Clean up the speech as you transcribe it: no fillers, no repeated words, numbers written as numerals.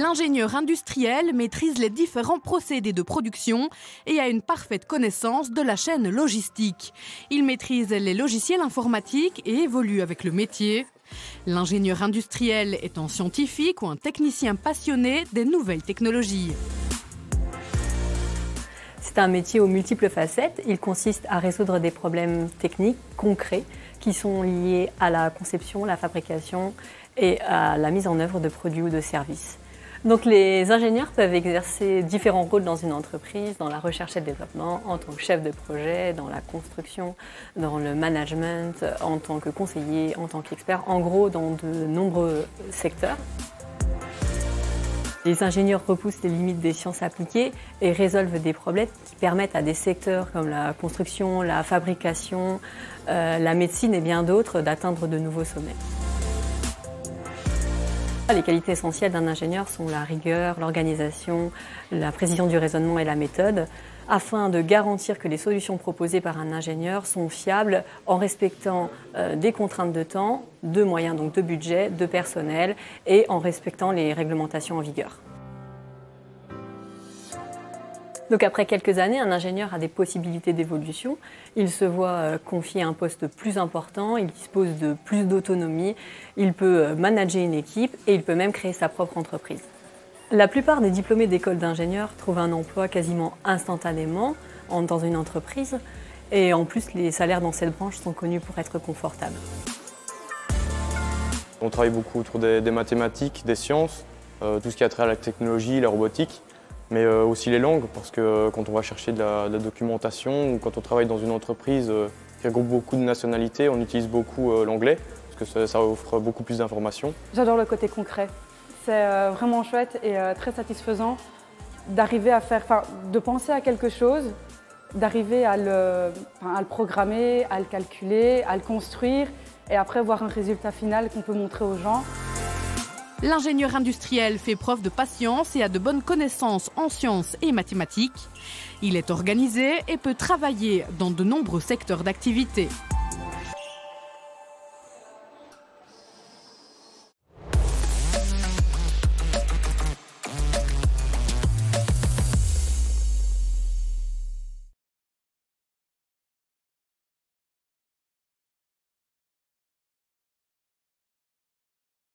L'ingénieur industriel maîtrise les différents procédés de production et a une parfaite connaissance de la chaîne logistique. Il maîtrise les logiciels informatiques et évolue avec le métier. L'ingénieur industriel est un scientifique ou un technicien passionné des nouvelles technologies. C'est un métier aux multiples facettes. Il consiste à résoudre des problèmes techniques concrets qui sont liés à la conception, la fabrication et à la mise en œuvre de produits ou de services. Donc les ingénieurs peuvent exercer différents rôles dans une entreprise, dans la recherche et le développement, en tant que chef de projet, dans la construction, dans le management, en tant que conseiller, en tant qu'expert, en gros dans de nombreux secteurs. Les ingénieurs repoussent les limites des sciences appliquées et résolvent des problèmes qui permettent à des secteurs comme la construction, la fabrication, la médecine et bien d'autres d'atteindre de nouveaux sommets. Les qualités essentielles d'un ingénieur sont la rigueur, l'organisation, la précision du raisonnement et la méthode, afin de garantir que les solutions proposées par un ingénieur sont fiables en respectant des contraintes de temps, de moyens, donc de budget, de personnel et en respectant les réglementations en vigueur. Donc après quelques années, un ingénieur a des possibilités d'évolution. Il se voit confier un poste plus important, il dispose de plus d'autonomie, il peut manager une équipe et il peut même créer sa propre entreprise. La plupart des diplômés d'école d'ingénieurs trouvent un emploi quasiment instantanément dans une entreprise et en plus les salaires dans cette branche sont connus pour être confortables. On travaille beaucoup autour des mathématiques, des sciences, tout ce qui a trait à la technologie, la robotique, mais aussi les langues parce que quand on va chercher de la documentation ou quand on travaille dans une entreprise qui regroupe beaucoup de nationalités, on utilise beaucoup l'anglais parce que ça offre beaucoup plus d'informations. J'adore le côté concret. C'est vraiment chouette et très satisfaisant d'arriver à faire, de penser à quelque chose, d'arriver à le programmer, à le calculer, à le construire et après voir un résultat final qu'on peut montrer aux gens. L'ingénieur industriel fait preuve de patience et a de bonnes connaissances en sciences et mathématiques. Il est organisé et peut travailler dans de nombreux secteurs d'activité.